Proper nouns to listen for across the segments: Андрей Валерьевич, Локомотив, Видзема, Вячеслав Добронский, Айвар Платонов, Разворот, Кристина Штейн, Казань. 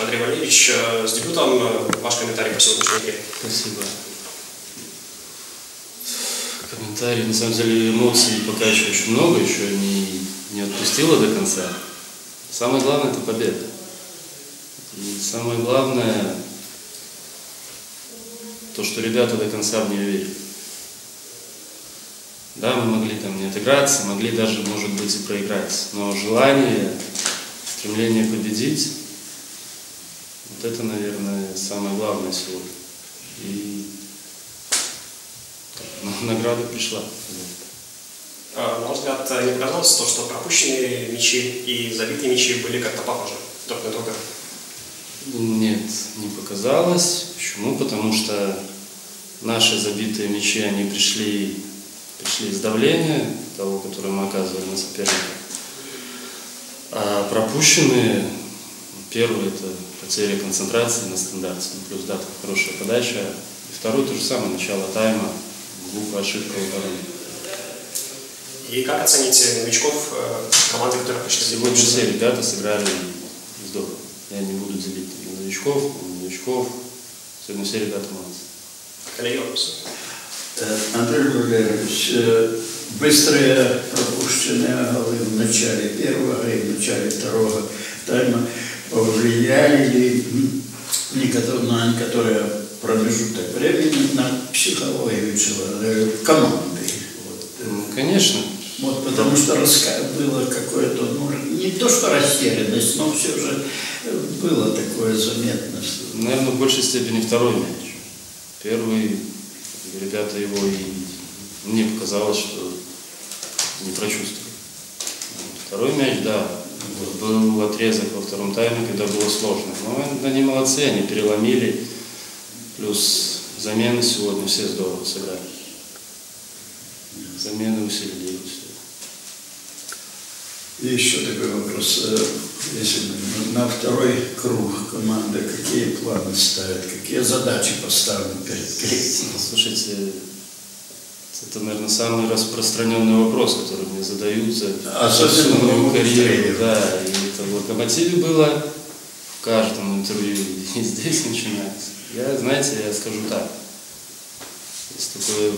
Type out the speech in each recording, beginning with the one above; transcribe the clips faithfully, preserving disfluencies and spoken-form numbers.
Андрей Валерьевич, с дебютом ваш комментарий по сегодняшней игре. Спасибо. Комментарий, на самом деле, эмоций пока еще очень много, еще не, не отпустило до конца. Самое главное – это победа. И самое главное – то, что ребята до конца в нее верят. Да, мы могли там не отыграться, могли даже, может быть, и проиграть. Но желание, стремление победить – вот это, наверное, самое главное сегодня. И награда пришла. А, на мой взгляд, не показалось то, что пропущенные мячи и забитые мячи были как-то похожи друг на друга? Нет, не показалось. Почему? Потому что наши забитые мячи, они пришли, пришли из давления, того, которое мы оказывали на соперника. А пропущенные, первое, это потеря концентрации на стандарте, плюс да, хорошая подача. И второе, то же самое, начало тайма. Глупая ошибка в обороне. И как оцените новичков команды, которые пришли? Сегодня все ребята сыграли здорово. Я не буду делить на новичков, на новичков. Сегодня все ребята молодцы. Коллеги, Андрей Валерьевич, быстрые пропущенные голы в начале первого и в начале второго тайма повлияли на некоторые промежуток времени на психологию команды. Ну, конечно. Вот, потому что было какое-то, ну, не то что растерянность, но все же было такое заметно. Что... Наверное, в большей степени второй мяч. Первый, ребята его, и мне показалось, что не прочувствовали. Второй мяч, да, был отрезок во втором тайме, когда было сложно. Но они молодцы, они переломили. Плюс замены сегодня все здорово сыграли. Замены усилили. И еще такой вопрос. Если на второй круг команды какие планы ставят, какие задачи поставлены перед коллективом? Слушайте, это, наверное, самый распространенный вопрос, который мне задают за всю мою карьеру. Да, и это в Локомотиве было, в каждом интервью, и здесь начинается. Я, знаете, я скажу так, есть такое,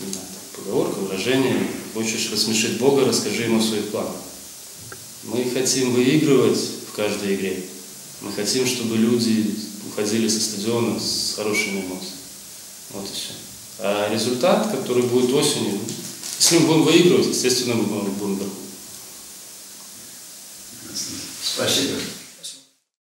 не знаю, поговорка, выражение: хочешь рассмешить Бога, расскажи Ему свои планы. Мы хотим выигрывать в каждой игре, мы хотим, чтобы люди уходили со стадиона с хорошими эмоциями, вот и все. А результат, который будет осенью, если мы будем выигрывать, естественно, мы будем. Спасибо.